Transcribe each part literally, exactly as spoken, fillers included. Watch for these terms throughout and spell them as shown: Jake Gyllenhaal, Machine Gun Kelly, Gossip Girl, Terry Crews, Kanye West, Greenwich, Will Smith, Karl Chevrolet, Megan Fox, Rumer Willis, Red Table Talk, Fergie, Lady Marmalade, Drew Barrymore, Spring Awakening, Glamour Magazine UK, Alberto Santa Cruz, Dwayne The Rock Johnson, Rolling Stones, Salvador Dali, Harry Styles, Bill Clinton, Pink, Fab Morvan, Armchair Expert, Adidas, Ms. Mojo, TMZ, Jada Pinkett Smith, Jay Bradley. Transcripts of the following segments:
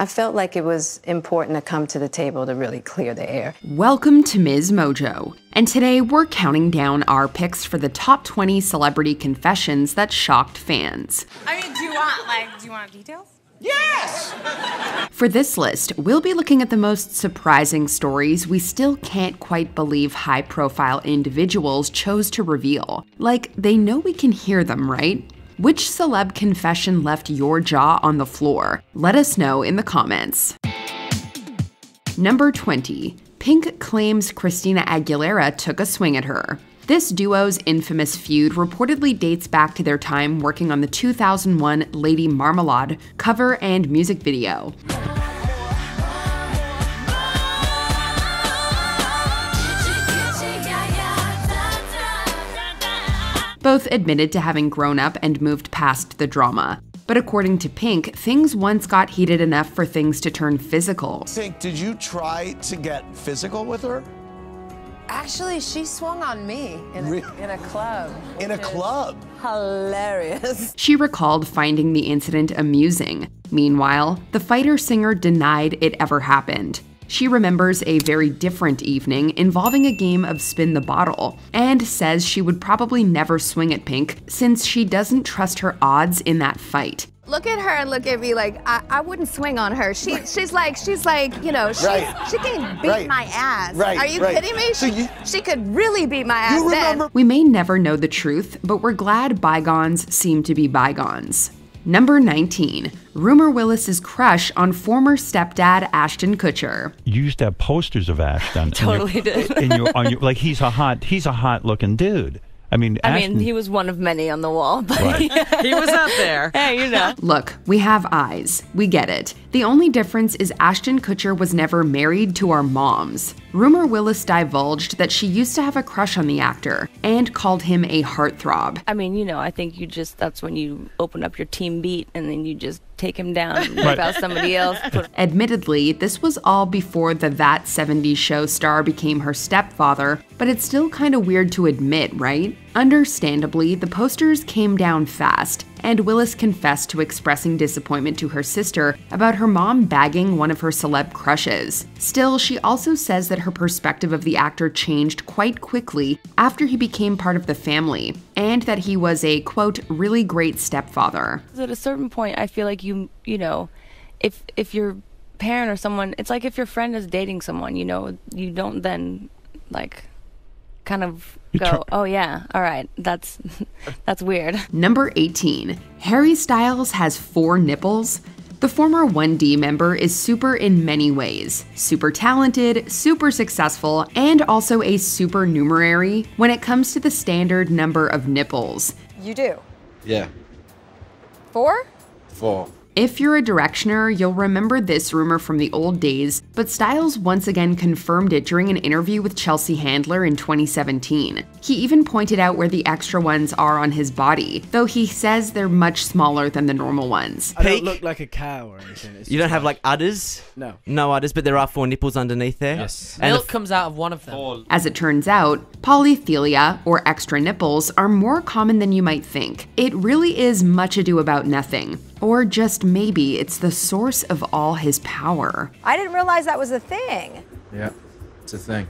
I felt like it was important to come to the table to really clear the air. Welcome to Miz Mojo, and today we're counting down our picks for the top twenty celebrity confessions that shocked fans. I mean, do you want, like, do you want details? Yes! For this list, we'll be looking at the most surprising stories we still can't quite believe high-profile individuals chose to reveal. Like, they know we can hear them, right? Which celeb confession left your jaw on the floor? Let us know in the comments. Number twenty. Pink claims Christina Aguilera took a swing at her. This duo's infamous feud reportedly dates back to their time working on the two thousand one Lady Marmalade cover and music video. Both admitted to having grown up and moved past the drama. But according to Pink, things once got heated enough for things to turn physical. Pink, did you try to get physical with her? Actually, she swung on me in a, really? in a club. In a club? Hilarious. She recalled finding the incident amusing. Meanwhile, the fighter singer denied it ever happened. She remembers a very different evening involving a game of spin the bottle, and says she would probably never swing at Pink since she doesn't trust her odds in that fight. Look at her and look at me like, I, I wouldn't swing on her. She, she's like, she's like, you know, she's, right. she can beat right. my ass. Right. Are you right. kidding me? So you, she could really beat my ass then. We may never know the truth, but we're glad bygones seem to be bygones. Number nineteen. Rumer Willis's crush on former stepdad Ashton Kutcher. You used to have posters of Ashton. Totally in your, did. in your, on your, like, he's a hot, he's a hot-looking dude. I mean, I Ashton, mean, he was one of many on the wall, but right. he was up there. Hey, you know. Look, we have eyes. We get it. The only difference is Ashton Kutcher was never married to our moms. Rumer Willis divulged that she used to have a crush on the actor and called him a heartthrob. I mean, you know, I think you just, that's when you open up your team beat and then you just take him down and right. about somebody else. Admittedly, this was all before the That seventies Show star became her stepfather, but it's still kind of weird to admit, right? Understandably, the posters came down fast, and Willis confessed to expressing disappointment to her sister about her mom bagging one of her celeb crushes. Still, she also says that her perspective of the actor changed quite quickly after he became part of the family, and that he was a, quote, really great stepfather. At a certain point, I feel like you, you know, if, if your parent or someone, it's like if your friend is dating someone, you know, you don't then, like, kind of go, oh yeah, all right, that's that's weird. Number eighteen. Harry Styles has four nipples. The former one D member is super in many ways. Super talented, super successful, and also a supernumerary when it comes to the standard number of nipples. You do? Yeah. Four? Four. If you're a Directioner, you'll remember this rumor from the old days, but Styles once again confirmed it during an interview with Chelsea Handler in twenty seventeen. He even pointed out where the extra ones are on his body, though he says they're much smaller than the normal ones. I don't look like a cow or anything. It's you don't have like udders? No. No udders, but there are four nipples underneath there? Yes. And milk comes out of one of them. Four. As it turns out, polythelia, or extra nipples, are more common than you might think. It really is much ado about nothing. Or just maybe it's the source of all his power. I didn't realize that was a thing. Yeah, it's a thing.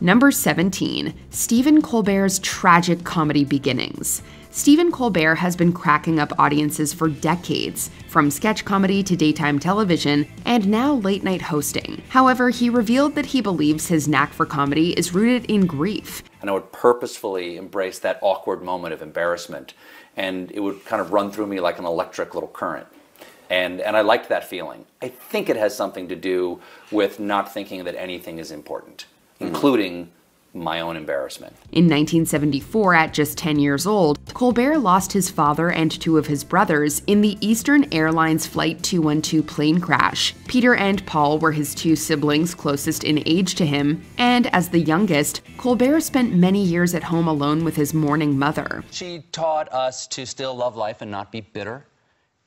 Number seventeen. Stephen Colbert's tragic comedy beginnings. Stephen Colbert has been cracking up audiences for decades, from sketch comedy to daytime television, and now late-night hosting. However, he revealed that he believes his knack for comedy is rooted in grief. And I would purposefully embrace that awkward moment of embarrassment, and it would kind of run through me like an electric little current. And, and I liked that feeling. I think it has something to do with not thinking that anything is important, including my own embarrassment. In nineteen seventy-four, at just ten years old, Colbert lost his father and two of his brothers in the Eastern Airlines flight two one two plane crash. Peter and Paul were his two siblings closest in age to him, and as the youngest, Colbert spent many years at home alone with his mourning mother. She taught us to still love life and not be bitter,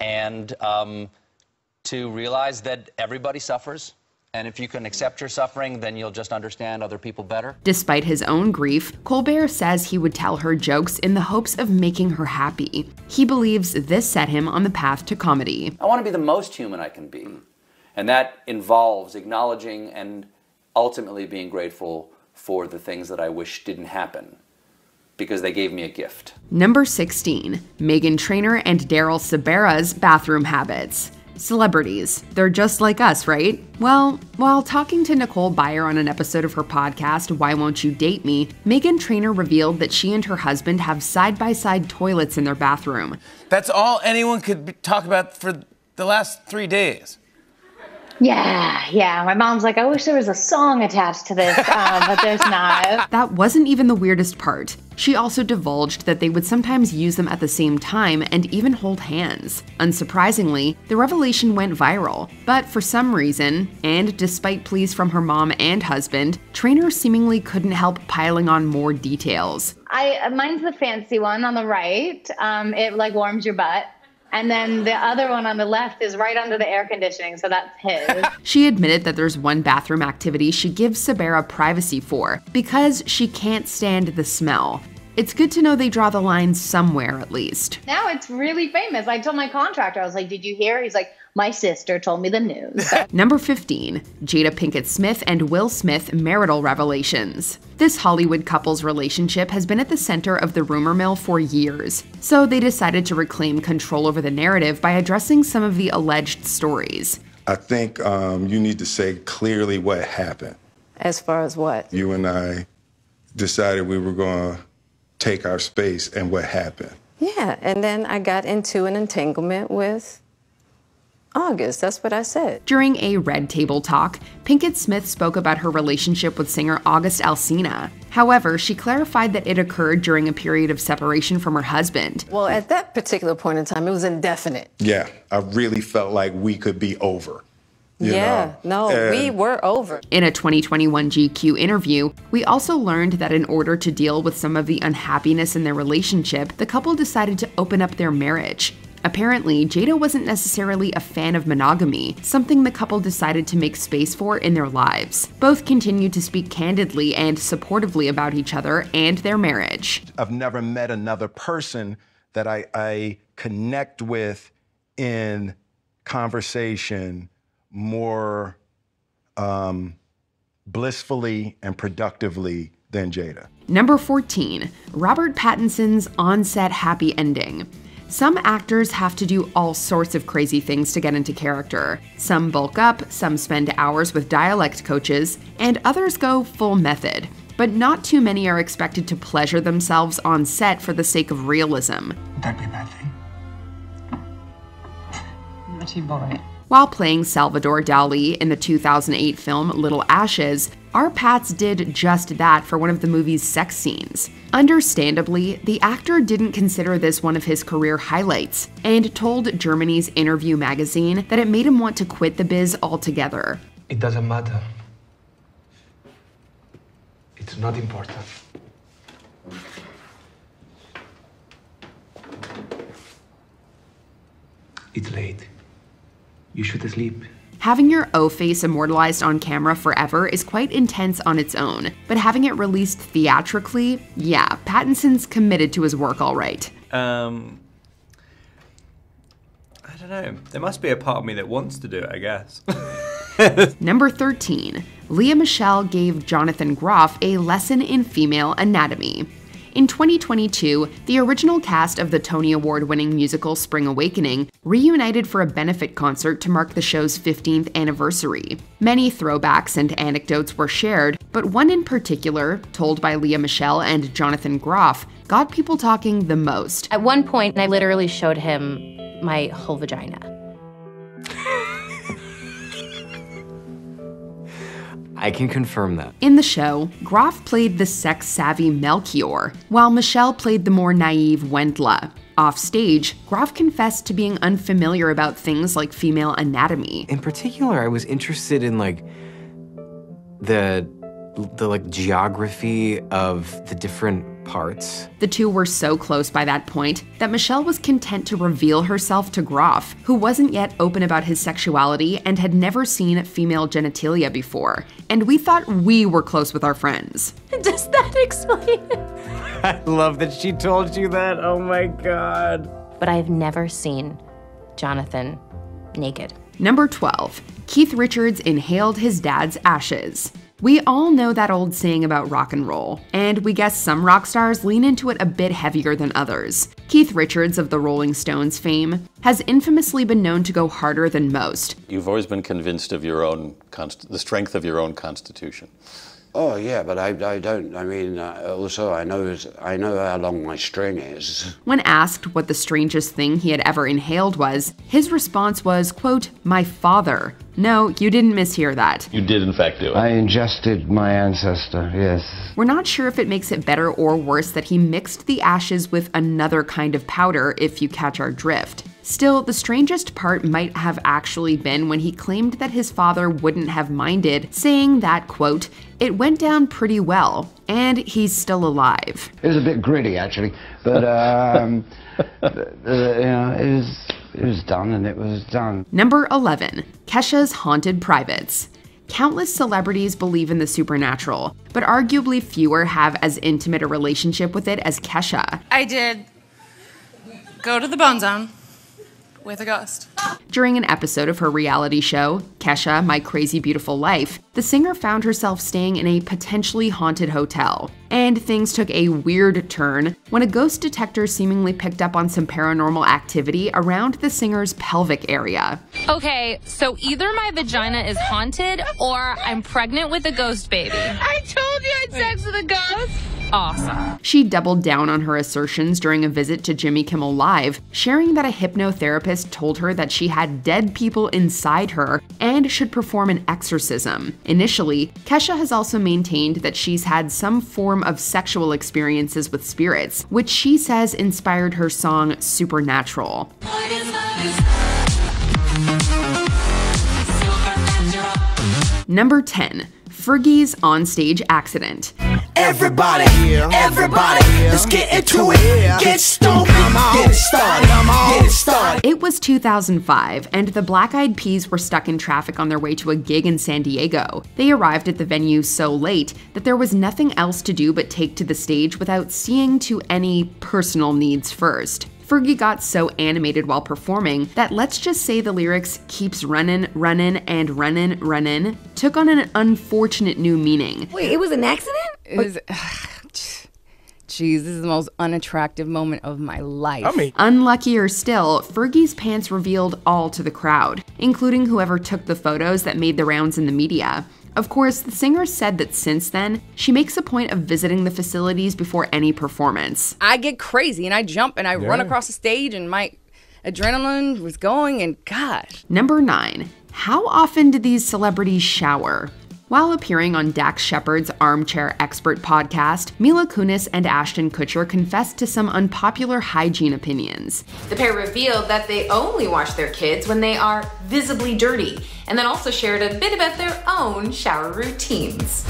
and um, to realize that everybody suffers, And if you can accept your suffering, then you'll just understand other people better. Despite his own grief, Colbert says he would tell her jokes in the hopes of making her happy. He believes this set him on the path to comedy. I want to be the most human I can be. And that involves acknowledging and ultimately being grateful for the things that I wish didn't happen, because they gave me a gift. Number sixteen. Meghan Trainor and Daryl Siberra's bathroom habits. Celebrities, they're just like us, right? Well, while talking to Nicole Byer on an episode of her podcast, Why Won't You Date Me?, Meghan Trainor revealed that she and her husband have side-by-side toilets in their bathroom. That's all anyone could be talk about for the last three days. Yeah, yeah. My mom's like, I wish there was a song attached to this, uh, but there's not. That wasn't even the weirdest part. She also divulged that they would sometimes use them at the same time and even hold hands. Unsurprisingly, the revelation went viral, but for some reason, and despite pleas from her mom and husband, Trainor seemingly couldn't help piling on more details. I mine's the fancy one on the right. Um, it like warms your butt. And then the other one on the left is right under the air conditioning, so that's his. She admitted that there's one bathroom activity she gives Siberra privacy for, because she can't stand the smell. It's good to know they draw the line somewhere, at least. Now it's really famous. I told my contractor, I was like, did you hear? He's like, my sister told me the news. Number fifteen. Jada Pinkett Smith and Will Smith marital revelations. This Hollywood couple's relationship has been at the center of the rumor mill for years, so they decided to reclaim control over the narrative by addressing some of the alleged stories. I think um, you need to say clearly what happened. As far as what? You and I decided we were going to take our space, and what happened? Yeah, and then I got into an entanglement with August, that's what I said. During a Red Table Talk, Pinkett Smith spoke about her relationship with singer August Alsina. However, she clarified that it occurred during a period of separation from her husband. Well, at that particular point in time, it was indefinite. Yeah, I really felt like we could be over. You yeah, know, no, we were over. In a twenty twenty-one G Q interview, we also learned that in order to deal with some of the unhappiness in their relationship, the couple decided to open up their marriage. Apparently, Jada wasn't necessarily a fan of monogamy, something the couple decided to make space for in their lives. Both continued to speak candidly and supportively about each other and their marriage. I've never met another person that I, I connect with in conversation more um, blissfully and productively than Jada. Number fourteen. Robert Pattinson's on-set happy ending. Some actors have to do all sorts of crazy things to get into character. Some bulk up, some spend hours with dialect coaches, and others go full method. But not too many are expected to pleasure themselves on set for the sake of realism. Would that be a bad thing? Not too boring. While playing Salvador Dali in the two thousand eight film Little Ashes, our Pats did just that for one of the movie's sex scenes. Understandably, the actor didn't consider this one of his career highlights, and told Germany's Interview magazine that it made him want to quit the biz altogether. It doesn't matter. It's not important. It's late. You should sleep. Having your O-face immortalized on camera forever is quite intense on its own, but having it released theatrically, yeah, Pattinson's committed to his work all right. Um, I don't know. There must be a part of me that wants to do it, I guess. Number thirteen. Lea Michele gave Jonathan Groff a lesson in female anatomy. In twenty twenty-two, the original cast of the Tony Award-winning musical Spring Awakening reunited for a benefit concert to mark the show's fifteenth anniversary. Many throwbacks and anecdotes were shared, but one in particular, told by Lea Michele and Jonathan Groff, got people talking the most. At one point, I literally showed him my whole vagina. I can confirm that. In the show, Groff played the sex-savvy Melchior, while Michelle played the more naive Wendla. Offstage, Groff confessed to being unfamiliar about things like female anatomy. In particular, I was interested in like the the like geography of the different parts. The two were so close by that point that Michelle was content to reveal herself to Groff, who wasn't yet open about his sexuality and had never seen female genitalia before. And we thought we were close with our friends. Does that explain it? I love that she told you that. Oh my God. But I've never seen Jonathan naked. Number twelve. Keith Richards inhaled his dad's ashes. We all know that old saying about rock and roll, and we guess some rock stars lean into it a bit heavier than others. Keith Richards of the Rolling Stones fame has infamously been known to go harder than most. You've always been convinced of your own, const the strength of your own constitution. Oh yeah, but I, I don't, I mean, uh, also I know, I know how long my string is. When asked what the strangest thing he had ever inhaled was, his response was, quote, my father. No, you didn't mishear that. You did in fact do it. I ingested my ancestor, yes. We're not sure if it makes it better or worse that he mixed the ashes with another kind of powder, if you catch our drift. Still, the strangest part might have actually been when he claimed that his father wouldn't have minded, saying that, quote, it went down pretty well, and he's still alive. It was a bit gritty, actually, but um, uh, you know, it was, it was done and it was done. Number eleven. Kesha's haunted privates. Countless celebrities believe in the supernatural, but arguably fewer have as intimate a relationship with it as Kesha. I did go to the Bone Zone. With a ghost. During an episode of her reality show, Kesha, My Crazy Beautiful Life, the singer found herself staying in a potentially haunted hotel. And things took a weird turn when a ghost detector seemingly picked up on some paranormal activity around the singer's pelvic area. Okay, so either my vagina is haunted or I'm pregnant with a ghost baby. I told you I had sex with a ghost. Awesome. She doubled down on her assertions during a visit to Jimmy Kimmel Live, sharing that a hypnotherapist told her that she had dead people inside her and should perform an exorcism. Initially, Kesha has also maintained that she's had some form of sexual experiences with spirits, which she says inspired her song Supernatural. What is Supernatural. Number ten. Fergie's onstage accident. Everybody, everybody, let's get into it. Get stoned, get it started, get it started. It was two thousand five, and the Black Eyed Peas were stuck in traffic on their way to a gig in San Diego. They arrived at the venue so late that there was nothing else to do but take to the stage without seeing to any personal needs first. Fergie got so animated while performing that let's just say the lyrics keeps runnin', runnin', and runnin', runnin' took on an unfortunate new meaning. Wait, it was an accident? It was, jeez, this is the most unattractive moment of my life. I mean. Unluckier still, Fergie's pants revealed all to the crowd, including whoever took the photos that made the rounds in the media. Of course, the singer said that since then, she makes a point of visiting the facilities before any performance. I get crazy and I jump and I yeah. run across the stage and my adrenaline was going and gosh. Number nine, how often do these celebrities shower? While appearing on Dax Shepard's Armchair Expert podcast, Mila Kunis and Ashton Kutcher confessed to some unpopular hygiene opinions. The pair revealed that they only wash their kids when they are visibly dirty, and then also shared a bit about their own shower routines.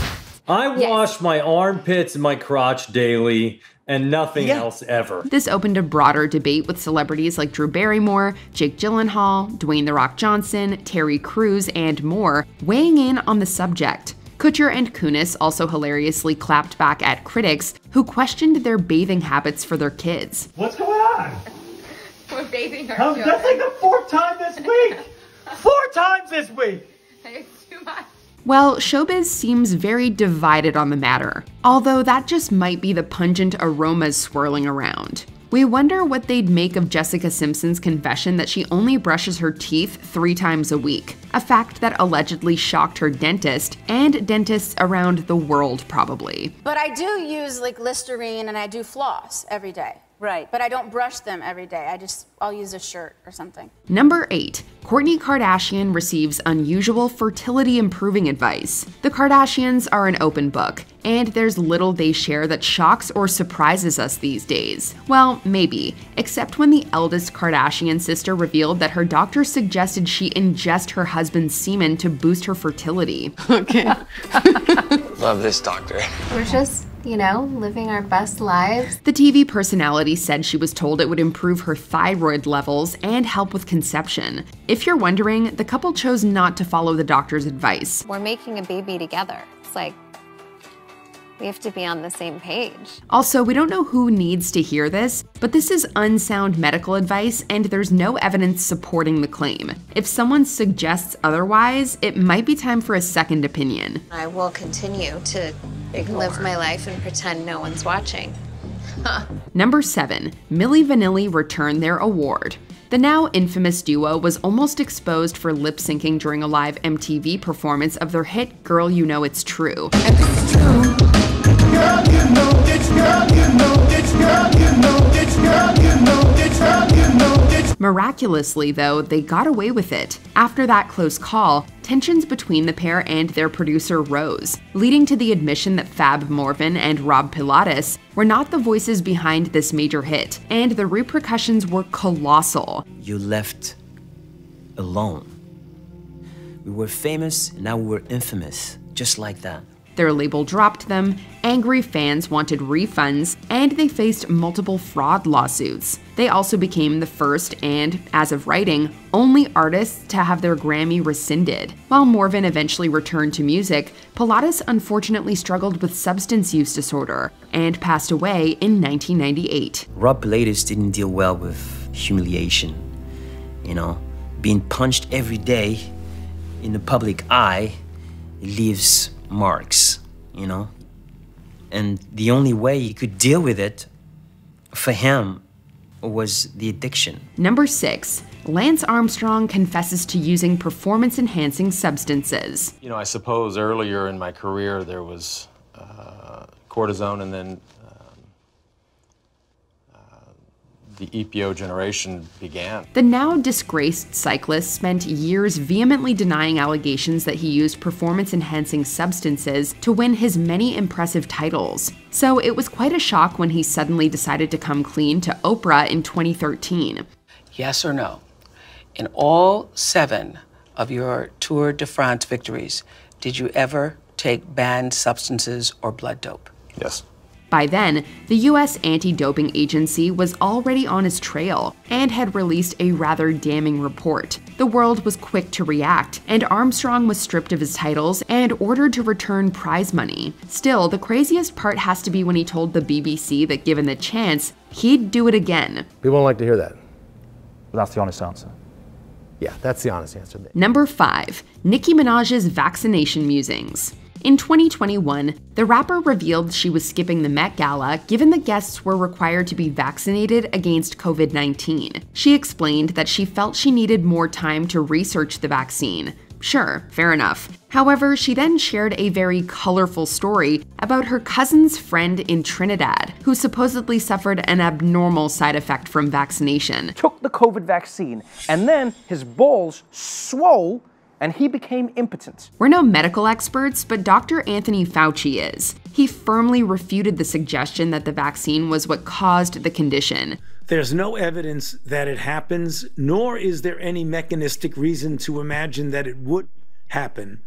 I yes. wash my armpits and my crotch daily, and nothing yeah. else ever. This opened a broader debate with celebrities like Drew Barrymore, Jake Gyllenhaal, Dwayne The Rock Johnson, Terry Crews, and more, weighing in on the subject. Kutcher and Kunis also hilariously clapped back at critics who questioned their bathing habits for their kids. What's going on? We're bathing our um, children. That's like the fourth time this week! Four times this week! It's too much. Well, showbiz seems very divided on the matter, although that just might be the pungent aromas swirling around. We wonder what they'd make of Jessica Simpson's confession that she only brushes her teeth three times a week, a fact that allegedly shocked her dentist and dentists around the world probably. But I do use like Listerine and I do floss every day. Right. But I don't brush them every day. I just, I'll use a shirt or something. Number eight, Kourtney Kardashian receives unusual fertility improving advice. The Kardashians are an open book, and there's little they share that shocks or surprises us these days. Well, maybe, except when the eldest Kardashian sister revealed that her doctor suggested she ingest her husband's semen to boost her fertility. Okay. Love this doctor. We're just you know, living our best lives. The T V personality said she was told it would improve her thyroid levels and help with conception. If you're wondering, the couple chose not to follow the doctor's advice. We're making a baby together. It's like, we have to be on the same page. Also, we don't know who needs to hear this, but this is unsound medical advice and there's no evidence supporting the claim. If someone suggests otherwise, it might be time for a second opinion. I will continue to ignore. Live my life and pretend no one's watching. Huh. Number seven, Milli Vanilli returned their award. The now infamous duo was almost exposed for lip-syncing during a live M T V performance of their hit Girl You Know It's True. It's true. Girl, you know, it's girl, you know, it's girl, you know, it's girl, you know, it's girl, you know, it's... Miraculously, though, they got away with it. After that close call, tensions between the pair and their producer rose, leading to the admission that Fab Morvan and Rob Pilatus were not the voices behind this major hit, and the repercussions were colossal. You left alone. We were famous, now we're infamous, just like that. Their label dropped them, angry fans wanted refunds, and they faced multiple fraud lawsuits. They also became the first and, as of writing, only artists to have their Grammy rescinded. While Morvan eventually returned to music, Pilatus unfortunately struggled with substance use disorder and passed away in nineteen ninety-eight. Rob Pilatus didn't deal well with humiliation, you know, being punched every day in the public eye, it leaves marks, you know, and the only way you could deal with it for him was the addiction. Number six, Lance Armstrong confesses to using performance-enhancing substances. You know, I suppose earlier in my career there was uh, cortisone and then the E P O generation began. The now disgraced cyclist spent years vehemently denying allegations that he used performance-enhancing substances to win his many impressive titles. So it was quite a shock when he suddenly decided to come clean to Oprah in twenty thirteen. Yes or no? In all seven of your Tour de France victories, did you ever take banned substances or blood dope? Yes. By then, the U S anti-doping agency was already on his trail and had released a rather damning report. The world was quick to react, and Armstrong was stripped of his titles and ordered to return prize money. Still, the craziest part has to be when he told the B B C that given the chance, he'd do it again. People don't like to hear that. That's the honest answer. Yeah, that's the honest answer. Number five, Nicki Minaj's vaccination musings. In twenty twenty-one, the rapper revealed she was skipping the Met Gala given the guests were required to be vaccinated against COVID nineteen. She explained that she felt she needed more time to research the vaccine. Sure, fair enough. However, she then shared a very colorful story about her cousin's friend in Trinidad, who supposedly suffered an abnormal side effect from vaccination. Took the COVID vaccine, and then his balls swole and he became impotent. We're no medical experts, but Doctor Anthony Fauci is. He firmly refuted the suggestion that the vaccine was what caused the condition. There's no evidence that it happens, nor is there any mechanistic reason to imagine that it would happen.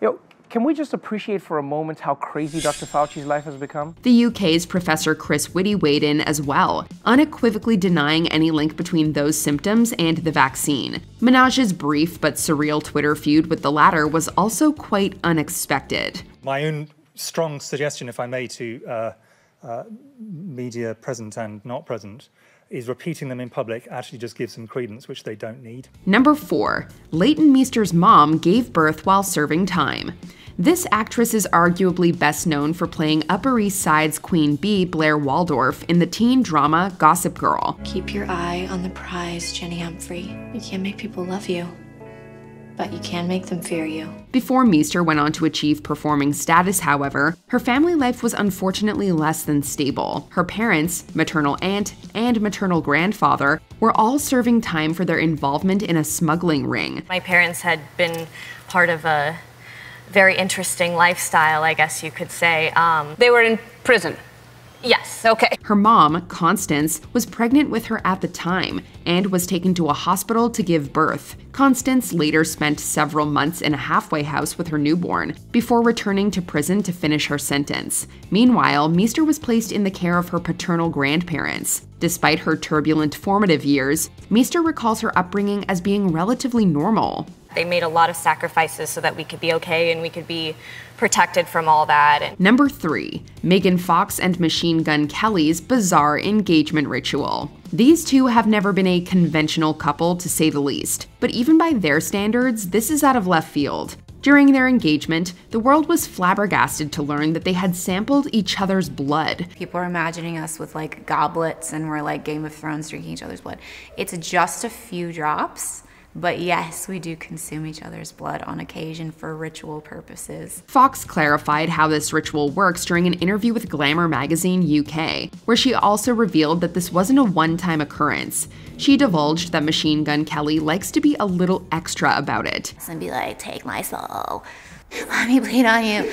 Yo, can we just appreciate for a moment how crazy Doctor Fauci's life has become? The U K's Professor Chris Whitty weighed in as well, unequivocally denying any link between those symptoms and the vaccine. Minaj's brief but surreal Twitter feud with the latter was also quite unexpected. My own strong suggestion, if I may, to uh, uh, media present and not present, is repeating them in public actually just gives them credence, which they don't need. Number four, Leighton Meester's mom gave birth while serving time. This actress is arguably best known for playing Upper East Side's Queen Bee Blair Waldorf in the teen drama Gossip Girl. Keep your eye on the prize, Jenny Humphrey. You can't make people love you, but you can make them fear you. Before Meester went on to achieve performing status, however, her family life was unfortunately less than stable. Her parents, maternal aunt, and maternal grandfather were all serving time for their involvement in a smuggling ring. My parents had been part of a very interesting lifestyle, I guess you could say. Um, they were in prison Yes. Okay. Her mom, Constance, was pregnant with her at the time and was taken to a hospital to give birth. Constance later spent several months in a halfway house with her newborn before returning to prison to finish her sentence. Meanwhile, Meester was placed in the care of her paternal grandparents. Despite her turbulent formative years, Meester recalls her upbringing as being relatively normal. They made a lot of sacrifices so that we could be okay and we could be protected from all that. Number three, Megan Fox and Machine Gun Kelly's bizarre engagement ritual. These two have never been a conventional couple, to say the least, but even by their standards, this is out of left field. During their engagement, the world was flabbergasted to learn that they had sampled each other's blood. People are imagining us with like goblets and we're like Game of Thrones drinking each other's blood. It's just a few drops. But yes, we do consume each other's blood on occasion for ritual purposes. Fox clarified how this ritual works during an interview with Glamour Magazine U K, where she also revealed that this wasn't a one-time occurrence. She divulged that Machine Gun Kelly likes to be a little extra about it. And be like, take my soul. Let me bleed on you.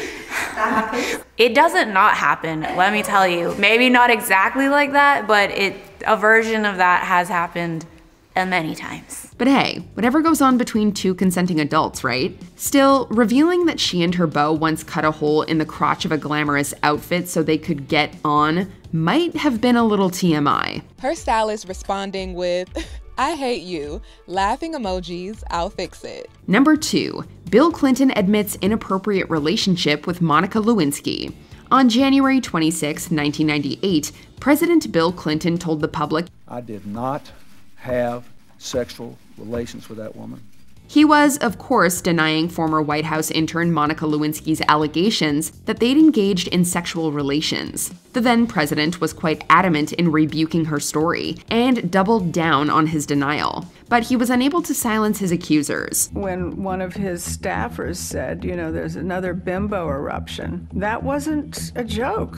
It doesn't not happen, let me tell you. Maybe not exactly like that, but it, a version of that has happened many times. But hey, whatever goes on between two consenting adults, right? Still, revealing that she and her beau once cut a hole in the crotch of a glamorous outfit so they could get on might have been a little T M I. Her stylist responding with, I hate you, laughing emojis, I'll fix it. Number two, Bill Clinton admits inappropriate relationship with Monica Lewinsky. On January twenty-sixth, nineteen ninety-eight, President Bill Clinton told the public, I did not have sexual relations with that woman. He was, of course, denying former White House intern Monica Lewinsky's allegations that they'd engaged in sexual relations. The then president was quite adamant in rebuking her story and doubled down on his denial. But he was unable to silence his accusers. When one of his staffers said, you know, there's another bimbo eruption, that wasn't a joke.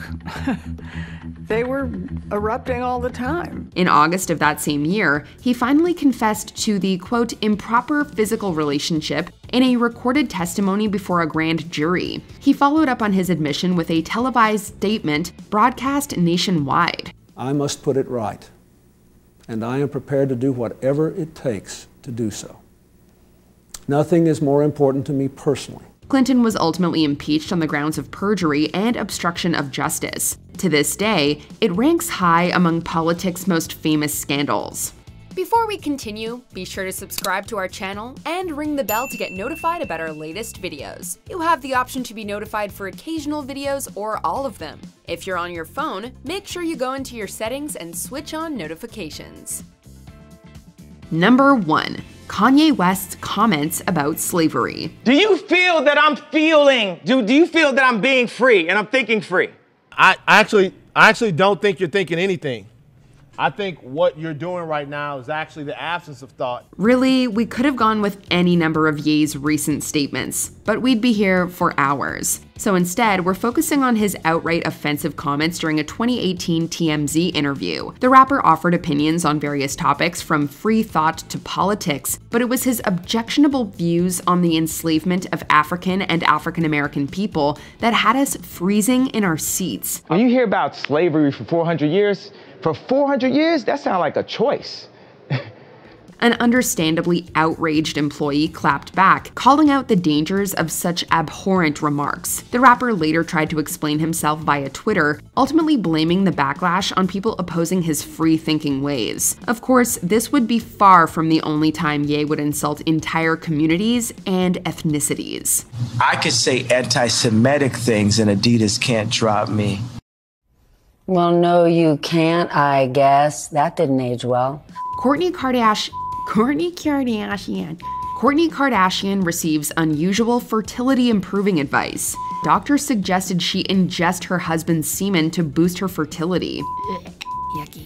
They were erupting all the time. In August of that same year, he finally confessed to the, quote, improper physical relationship in a recorded testimony before a grand jury. He followed up on his admission with a televised statement broadcast nationwide. I must put it right, and I am prepared to do whatever it takes to do so. Nothing is more important to me personally. Clinton was ultimately impeached on the grounds of perjury and obstruction of justice. To this day, it ranks high among politics' most famous scandals. Before we continue, be sure to subscribe to our channel and ring the bell to get notified about our latest videos. You have the option to be notified for occasional videos or all of them. If you're on your phone, make sure you go into your settings and switch on notifications. Number one, Kanye West's comments about slavery. Do you feel that I'm feeling, do, do you feel that I'm being free and I'm thinking free? I, I actually, I actually don't think you're thinking anything. I think what you're doing right now is actually the absence of thought. Really, we could have gone with any number of Ye's recent statements, but we'd be here for hours. So instead, we're focusing on his outright offensive comments during a twenty eighteen T M Z interview. The rapper offered opinions on various topics from free thought to politics, but it was his objectionable views on the enslavement of African and African American people that had us freezing in our seats. When you hear about slavery for four hundred years, for four hundred years, that sounds like a choice. An understandably outraged employee clapped back, calling out the dangers of such abhorrent remarks. The rapper later tried to explain himself via Twitter, ultimately blaming the backlash on people opposing his free-thinking ways. Of course, this would be far from the only time Ye would insult entire communities and ethnicities. I could say anti-Semitic things and Adidas can't drop me. Well, no, you can't, I guess. That didn't age well. Kourtney Kardashian. Kourtney Kardashian. Kourtney Kardashian receives unusual fertility-improving advice. Doctors suggested she ingest her husband's semen to boost her fertility. Yucky.